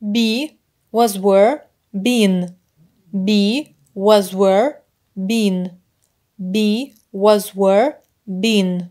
Be was were been. Be was were been. Be was were been.